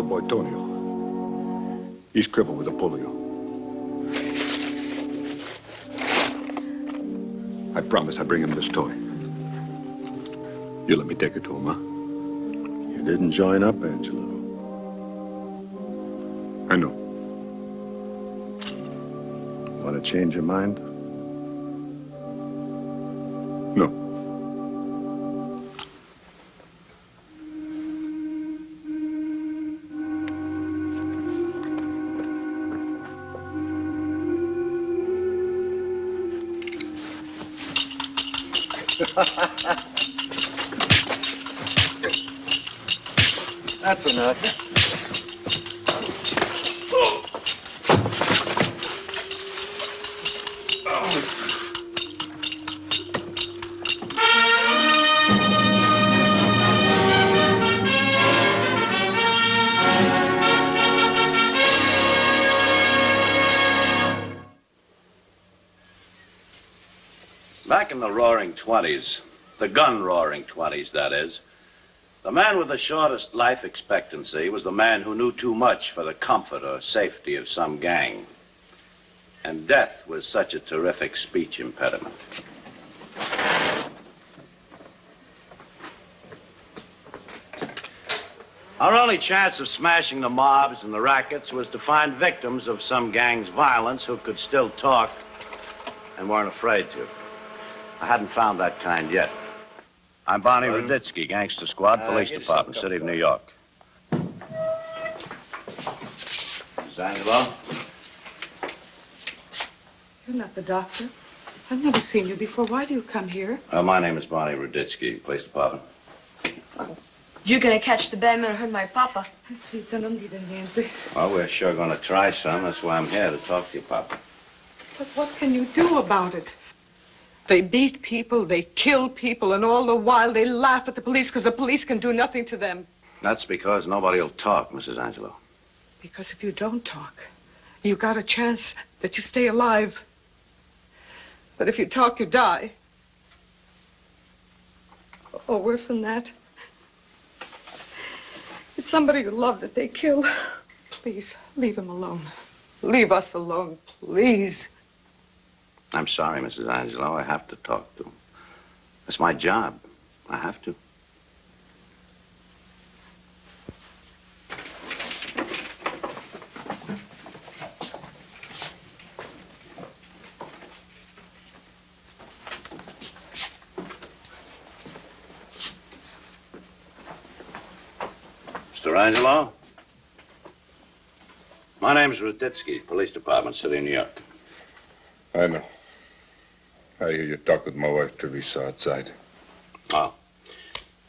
little boy, Tony. He's crippled with a polio. I promise I'll bring him this toy. You let me take it to him, huh? You didn't join up, Angelo. I know. Want to change your mind? No. That's enough. Back in the roaring 20s, the gun-roaring 20s, that is, the man with the shortest life expectancy was the man who knew too much for the comfort or safety of some gang. And death was such a terrific speech impediment. Our only chance of smashing the mobs and the rackets was to find victims of some gang's violence who could still talk and weren't afraid to. I hadn't found that kind yet. I'm Barney Ruditsky, Gangster Squad, Police Department, City of New York. Angelo? You're not the doctor. I've never seen you before. Why do you come here? My name is Barney Ruditsky, Police Department. You're gonna catch the bad man who hurt my papa. Well, we're sure gonna try some. That's why I'm here, to talk to you, Papa. But what can you do about it? They beat people, they kill people, and all the while they laugh at the police because the police can do nothing to them. That's because nobody will talk, Mrs. Angelo. Because if you don't talk, you got a chance that you stay alive. But if you talk, you die. Or worse than that. It's somebody you love that they kill. Please, leave him alone. Leave us alone, please. I'm sorry, Mrs. Angelo, I have to talk to him. That's my job. I have to. Mr. Angelo? My name's Ruditsky, Police Department, City of New York. I know. I hear you talk with my wife, Teresa, outside. Oh.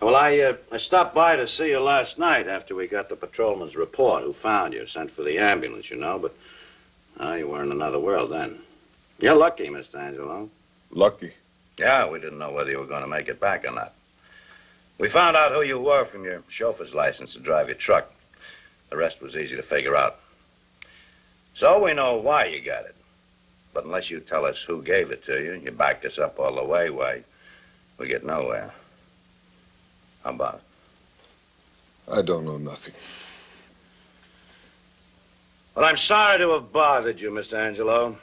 Well, I stopped by to see you last night after we got the patrolman's report who found you, sent for the ambulance, you know, but you were in another world then. You're lucky, Mr. Angelo. Lucky? Yeah, we didn't know whether you were going to make it back or not. We found out who you were from your chauffeur's license to drive your truck. The rest was easy to figure out. So we know why you got it. But unless you tell us who gave it to you, and you backed us up all the way, why, we get nowhere. How about it? I don't know nothing. Well, I'm sorry to have bothered you, Mr. Angelo.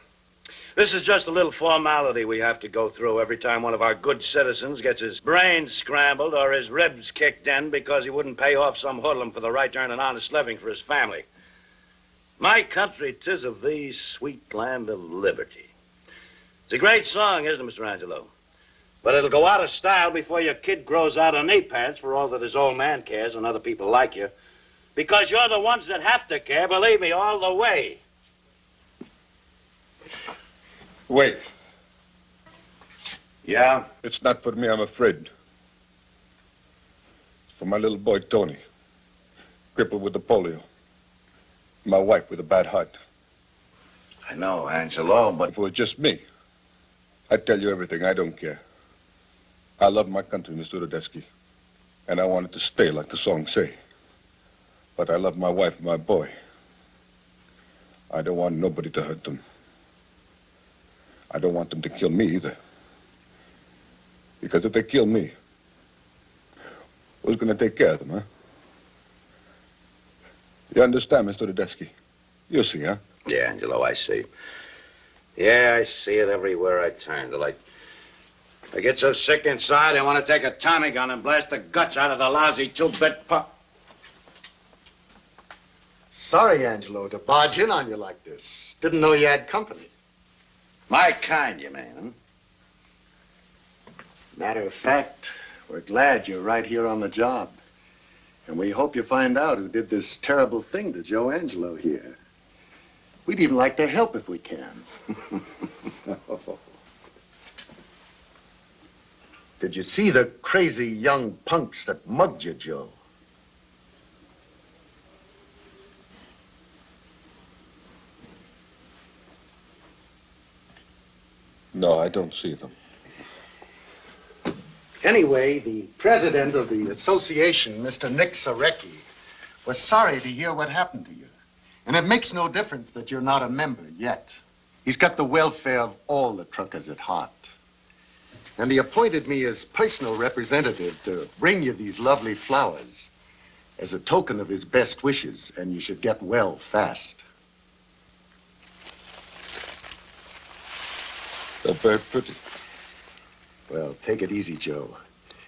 This is just a little formality we have to go through every time one of our good citizens gets his brains scrambled or his ribs kicked in because he wouldn't pay off some hoodlum for the right to earn an honest living for his family. My country, 'tis of thee, sweet land of liberty. It's a great song, isn't it, Mr. Angelo? But it'll go out of style before your kid grows out of knee pads for all that his old man cares and other people like you. Because you're the ones that have to care, believe me, all the way. Wait. Yeah? It's not for me, I'm afraid. It's for my little boy, Tony. Crippled with the polio. My wife with a bad heart. I know, Angelo, but... If it were just me, I'd tell you everything. I don't care. I love my country, Mr. Rudetsky. And I want it to stay like the song say. But I love my wife and my boy. I don't want nobody to hurt them. I don't want them to kill me either. Because if they kill me, who's going to take care of them, huh? You understand, Mr. Rudetsky? You see, huh? Yeah, Angelo, I see. Yeah, I see it everywhere I turn. They're like, I get so sick inside, I want to take a Tommy gun and blast the guts out of the lousy two-bit pup. Sorry, Angelo, to barge in on you like this. Didn't know you had company. My kind, you mean, huh? Matter of fact, we're glad you're right here on the job. And we hope you find out who did this terrible thing to Joe Angelo here. We'd even like to help if we can. Oh. Did you see the crazy young punks that mugged you, Joe? No, I don't see them. Anyway, the president of the association, Mr. Nick Sarecki, was sorry to hear what happened to you. And it makes no difference that you're not a member yet. He's got the welfare of all the truckers at heart. And he appointed me as personal representative to bring you these lovely flowers as a token of his best wishes, and you should get well fast. They're very pretty. Well, take it easy, Joe.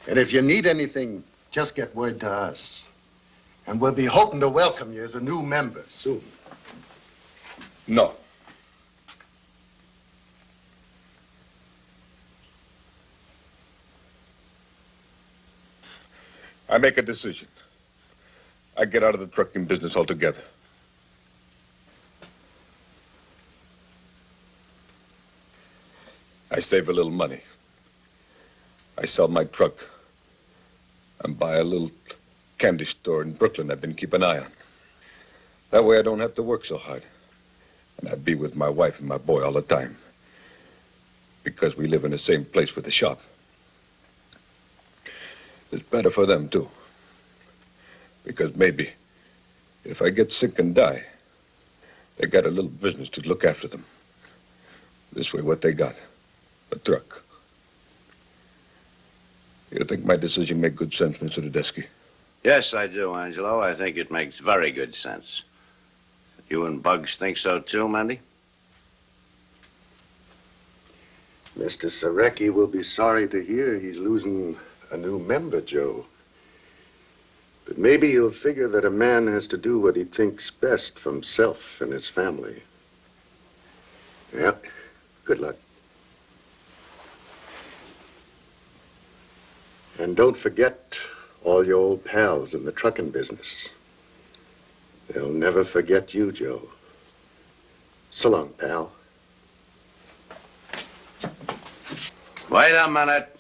And if you need anything, just get word to us. And we'll be hoping to welcome you as a new member soon. No. I make a decision. I get out of the trucking business altogether. I save a little money. I sell my truck and buy a little candy store in Brooklyn I've been keeping an eye on. That way I don't have to work so hard. And I'd be with my wife and my boy all the time. Because we live in the same place with the shop. It's better for them, too. Because maybe if I get sick and die, they got a little business to look after them. This way, what they got, a truck. You think my decision made good sense, Mr. Rudetsky? Yes, I do, Angelo. I think it makes very good sense. You and Bugs think so, too, Mendy? Mr. Sarecki will be sorry to hear he's losing a new member, Joe. But maybe you'll figure that a man has to do what he thinks best for himself and his family. Yep. Good luck. And don't forget all your old pals in the trucking business. They'll never forget you, Joe. So long, pal. Wait a minute.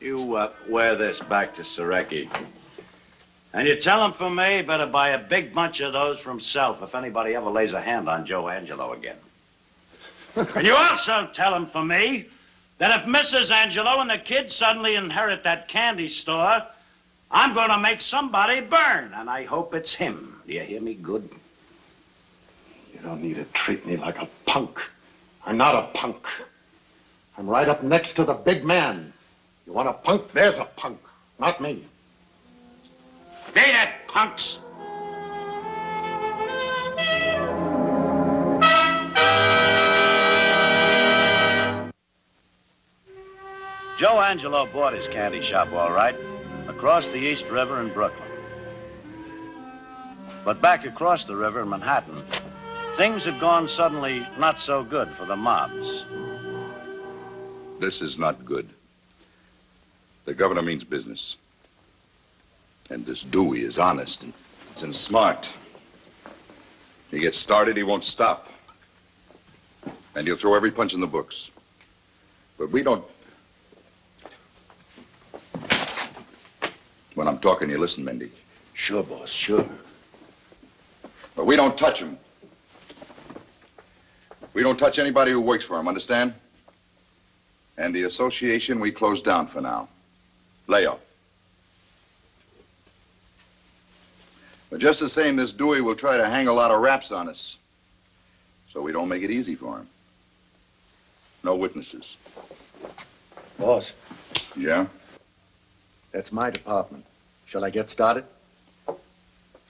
You wear this back to Sarecki. And you tell him for me, better buy a big bunch of those for himself if anybody ever lays a hand on Joe Angelo again. And you also tell him for me that if Mrs. Angelo and the kids suddenly inherit that candy store, I'm going to make somebody burn, and I hope it's him. Do you hear me good? You don't need to treat me like a punk. I'm not a punk. I'm right up next to the big man. You want a punk? There's a punk, not me. Beat it, punks! Joe Angelo bought his candy shop, all right, across the East River in Brooklyn. But back across the river in Manhattan, things had gone suddenly not so good for the mobs. This is not good. The governor means business. And this Dewey is honest and smart. He gets started, he won't stop. And he'll throw every punch in the books. But we don't... When I'm talking, you listen, Mendy. Sure, boss, sure. But we don't touch him. We don't touch anybody who works for him, understand? And the association we close down for now. Layoff. But just the same, this Dewey will try to hang a lot of raps on us. So we don't make it easy for him. No witnesses. Boss. Yeah? That's my department. Shall I get started?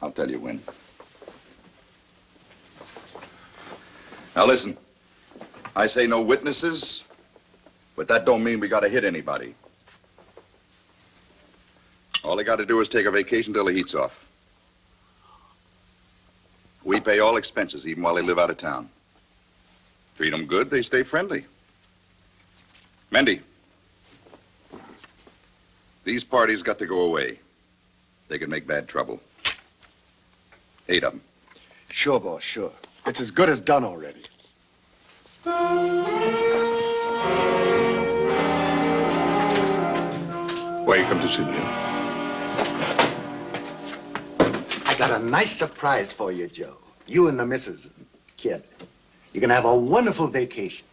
I'll tell you when. Now listen, I say no witnesses, but that don't mean we gotta hit anybody. All they gotta do is take a vacation till the heat's off. We pay all expenses, even while they live out of town. Treat them good, they stay friendly. Mendy, these parties got to go away. They can make bad trouble. 8 of them. Sure, boss, sure. It's as good as done already. Welcome to Sydney. I got a nice surprise for you, Joe. You and the missus, kid. You're gonna have a wonderful vacation.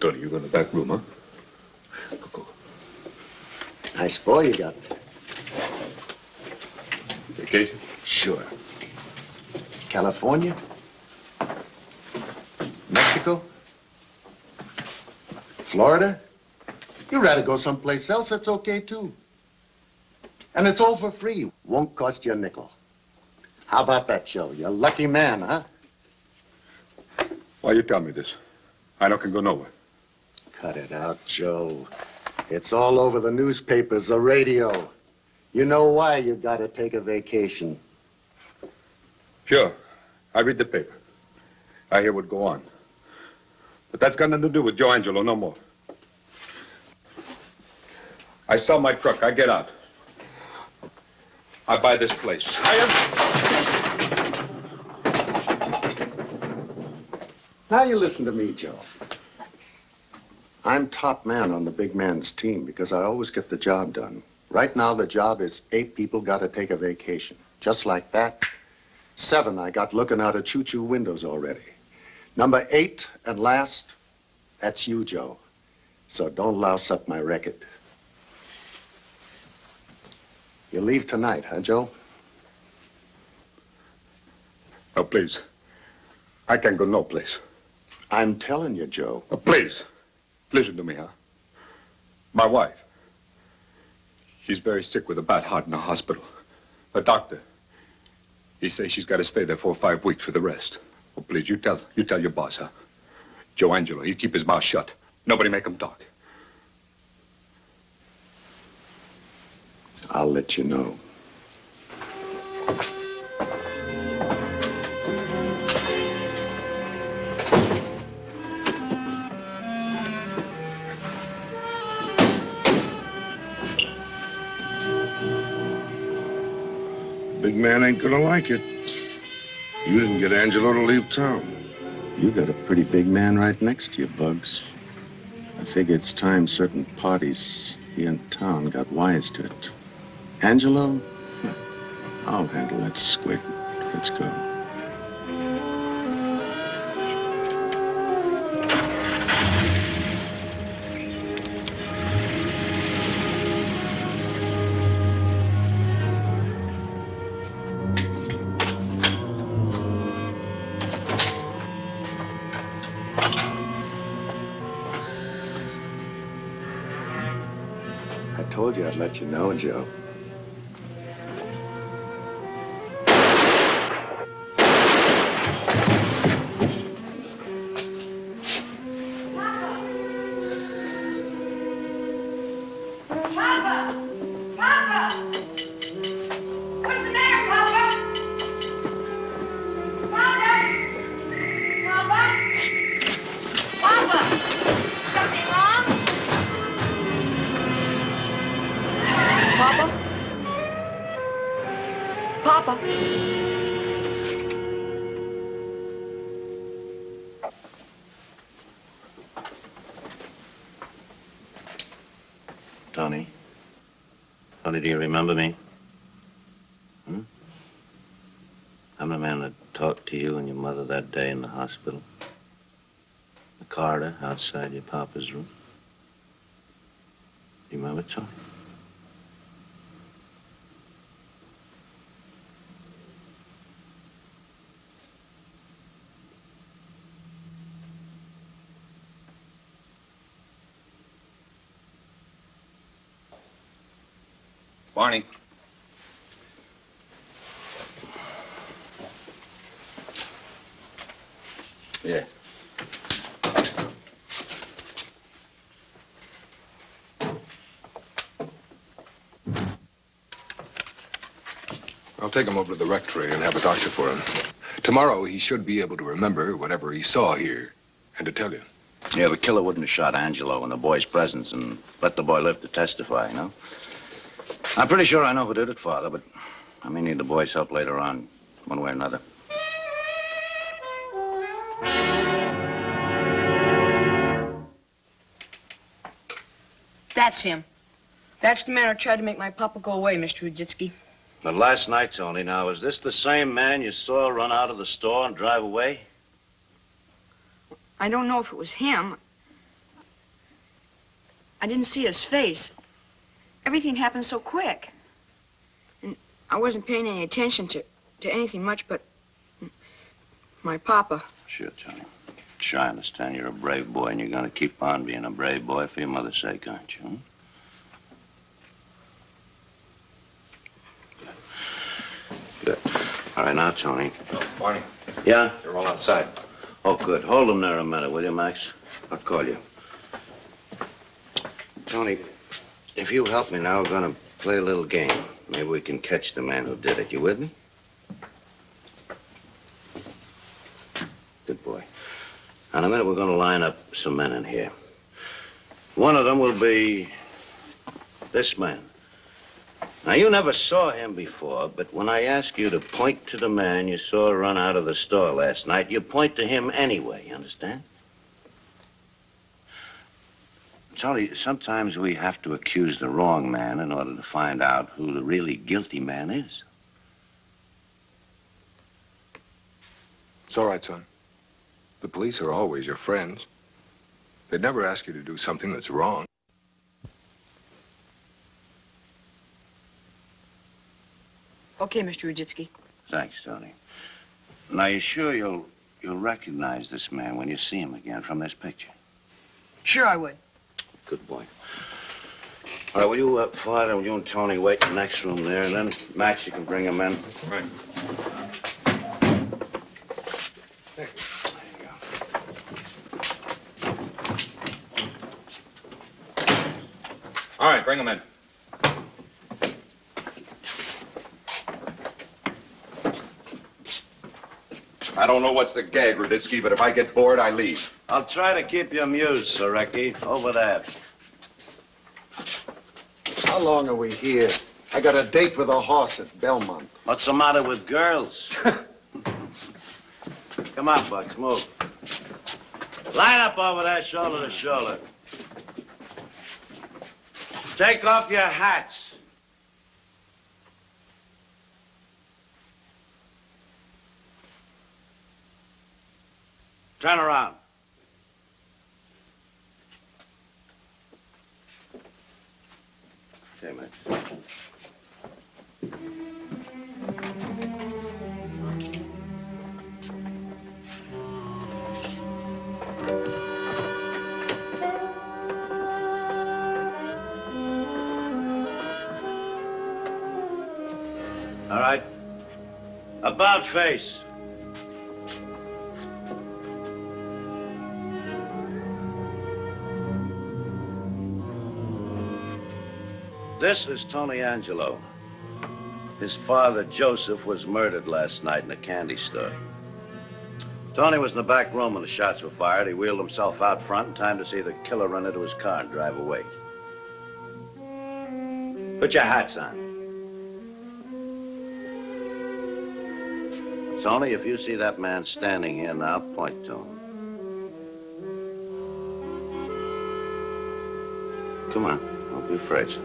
Tony, you go in the back room, huh? Go. Nice boy you got there. Vacation? Sure. California? Mexico? Florida? You'd rather go someplace else, that's okay too. And it's all for free. Won't cost you a nickel. How about that, Joe? You're a lucky man, huh? Why you tell me this? I don't can go nowhere. Cut it out, Joe. It's all over the newspapers, the radio. You know why you gotta take a vacation. Sure, I read the paper. I hear what go on. But that's got nothing to do with Joe Angelo no more. I sell my truck, I get out. I buy this place. Now you listen to me, Joe. I'm top man on the big man's team because I always get the job done. Right now, the job is 8 people gotta take a vacation. Just like that. 7 I got looking out of choo-choo windows already. Number 8 and last, that's you, Joe. So don't louse up my record. You leave tonight, huh, Joe? Oh, please. I can't go no place. I'm telling you, Joe. Oh, please. Listen to me, huh? My wife. She's very sick with a bad heart in the hospital. A doctor. He says she's got to stay there for 5 weeks for the rest. Oh, please, you tell your boss, huh? Joe Angelo, he keep his mouth shut. Nobody make him talk. I'll let you know. Big man ain't gonna like it. You didn't get Angelo to leave town. You got a pretty big man right next to you, Bugs. I figure it's time certain parties here in town got wise to it. Angelo? I'll handle that squid. Let's go. I told you I'd let you know, Joe. Tony? Tony, do you remember me? Hmm? I'm the man that talked to you and your mother that day in the hospital. The corridor outside your papa's room. Do you remember, Tony? Barney. Yeah. I'll take him over to the rectory and have a doctor for him. Tomorrow, he should be able to remember whatever he saw here and to tell you. Yeah, the killer wouldn't have shot Angelo in the boy's presence and let the boy live to testify, you know? I'm pretty sure I know who did it, Father, but I may need the boy's help later on, one way or another. That's him. That's the man who tried to make my papa go away, Mr. Ruditsky. But last night, Tony, now, is this the same man you saw run out of the store and drive away? I don't know if it was him. I didn't see his face. Everything happened so quick. And I wasn't paying any attention to anything much but my papa. Sure, Tony. Sure, I understand. You're a brave boy, and you're going to keep on being a brave boy for your mother's sake, aren't you? Hmm? Good. All right, now, Tony. Oh, Barney. Yeah? They're all outside. Oh, good. Hold them there a minute, will you, Max? I'll call you. Tony, if you help me now, we're going to play a little game. Maybe we can catch the man who did it. You with me? Good boy. Now, in a minute, we're going to line up some men in here. One of them will be this man. Now, you never saw him before, but when I ask you to point to the man you saw run out of the store last night, you point to him anyway, you understand? Tony, sometimes we have to accuse the wrong man in order to find out who the really guilty man is. It's all right, son. The police are always your friends. They'd never ask you to do something that's wrong. Okay, Mr. Ruditsky. Thanks, Tony. Now, you sure you'll recognize this man when you see him again from this picture? Sure, I would. Good boy. All right, will you, Father, will you and Tony wait in the next room there, and then, Max, you can bring him in. Right. There you go. All right, bring him in. I don't know what's the gag, Ruditsky, but if I get bored, I leave. I'll try to keep you amused, Sarecki. Over there. How long are we here? I got a date with a horse at Belmont. What's the matter with girls? Come on, Bucks, move. Line up over there, shoulder to shoulder. Take off your hats. Turn around. Okay, Max. All right. About face. This is Tony Angelo. His father, Joseph, was murdered last night in a candy store. Tony was in the back room when the shots were fired. He wheeled himself out front in time to see the killer run into his car and drive away. Put your hats on. Tony, if you see that man standing here now, point to him. Come on, don't be afraid, son.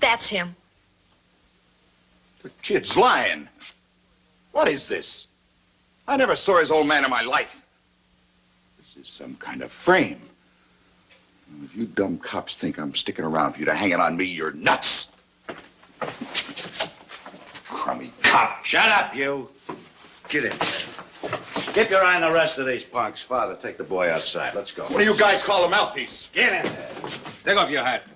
That's him. The kid's lying. What is this? I never saw his old man in my life. This is some kind of frame. If you dumb cops think I'm sticking around for you to hang it on me, you're nuts. Crummy cop. Shut up, you. Get in there. Keep your eye on the rest of these punks. Father, take the boy outside. Let's go. What do you guys call a mouthpiece? Get in there. Take off your hat.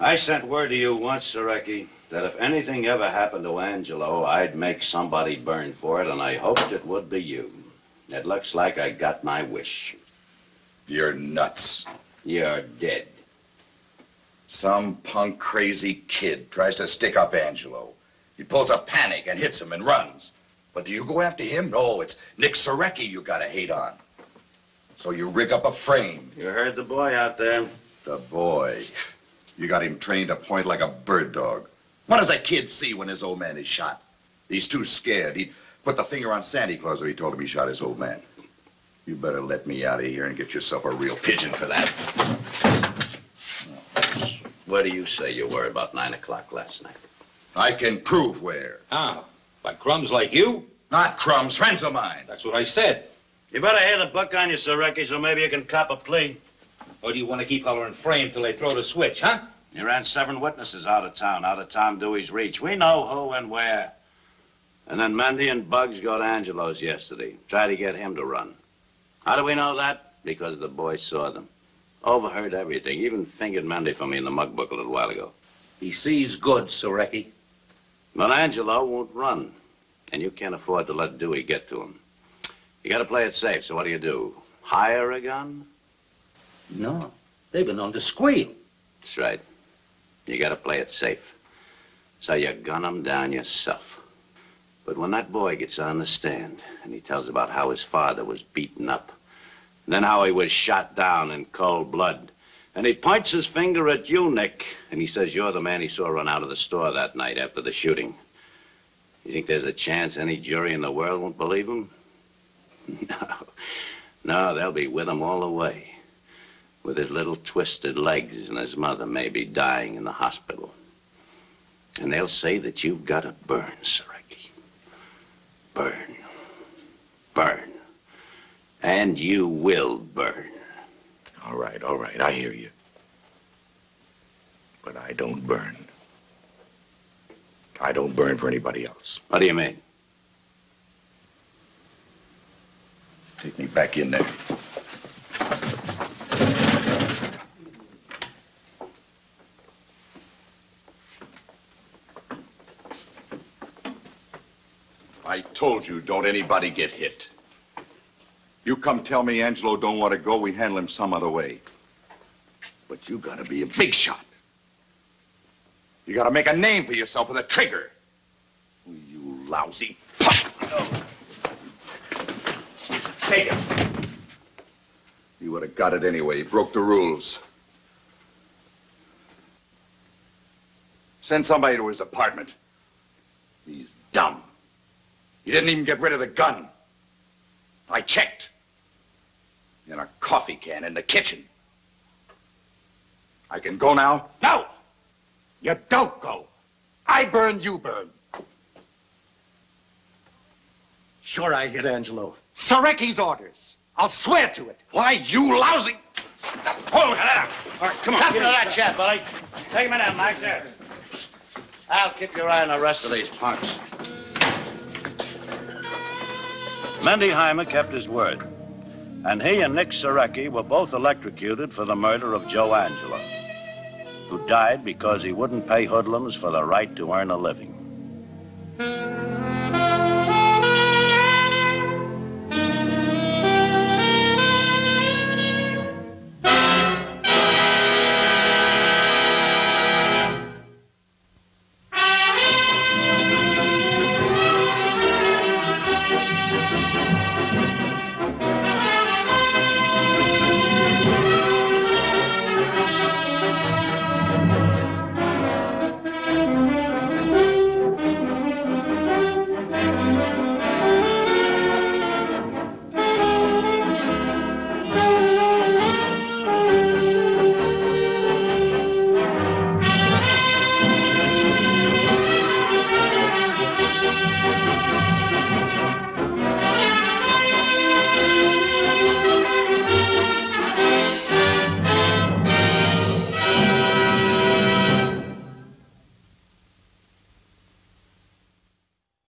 I sent word to you once, Sarecki, that if anything ever happened to Angelo, I'd make somebody burn for it, and I hoped it would be you. It looks like I got my wish. You're nuts. You're dead. Some punk crazy kid tries to stick up Angelo. He pulls a panic and hits him and runs. But do you go after him? No, it's Nick Sarecki you gotta hate on. So you rig up a frame. You heard the boy out there. The boy. You got him trained to point like a bird dog. What does a kid see when his old man is shot? He's too scared. He'd put the finger on Santa Claus or he told him he shot his old man. You better let me out of here and get yourself a real pigeon for that. Where do you say you were about 9 o'clock last night? I can prove where. Ah, by crumbs like you? Not crumbs, friends of mine. That's what I said. You better hit a buck on you, Sarecki, so maybe you can cop a plea. Or do you want to keep hollering frame till they throw the switch, huh? You ran 7 witnesses out of town Dewey's reach. We know who and where. And then Mendy and Bugs go to Angelo's yesterday. Try to get him to run. How do we know that? Because the boy saw them. Overheard everything. Even fingered Mendy for me in the mug book a little while ago. He sees good, Sarecki. But Angelo won't run. And you can't afford to let Dewey get to him. You got to play it safe, so what do? Hire a gun? No, they've been on the squeal. That's right. You gotta play it safe. So you gun them down yourself. But when that boy gets on the stand and he tells about how his father was beaten up, and then how he was shot down in cold blood, and he points his finger at you, Nick, and he says you're the man he saw run out of the store that night after the shooting, you think there's a chance any jury in the world won't believe him? No, they'll be with him all the way. With his little twisted legs and his mother maybe dying in the hospital. And they'll say that you've got to burn, Sarecki. Burn. Burn. And you will burn. All right, I hear you. But I don't burn. I don't burn for anybody else. What do you mean? Take me back in there. I told you, don't anybody get hit. You come tell me Angelo don't want to go, we handle him some other way. But you gotta be a big shot. You gotta make a name for yourself with a trigger. You lousy pup. Oh. Take it. You would have got it anyway. You broke the rules. Send somebody to his apartment. He's dumb. You didn't even get rid of the gun. I checked. In a coffee can in the kitchen. I can go now? No! You don't go. I burn, you burn. Sure, I hit Angelo. Sarecki's orders. I'll swear to it. Why, you lousy... Hold it up. All right, come on. Stop it to that chap, buddy. Take him in there, Mike. There. I'll keep your eye on the rest of these punks. Mendy Heimer kept his word, and he and Nick Sarecki were both electrocuted for the murder of Joe Angelo, who died because he wouldn't pay hoodlums for the right to earn a living.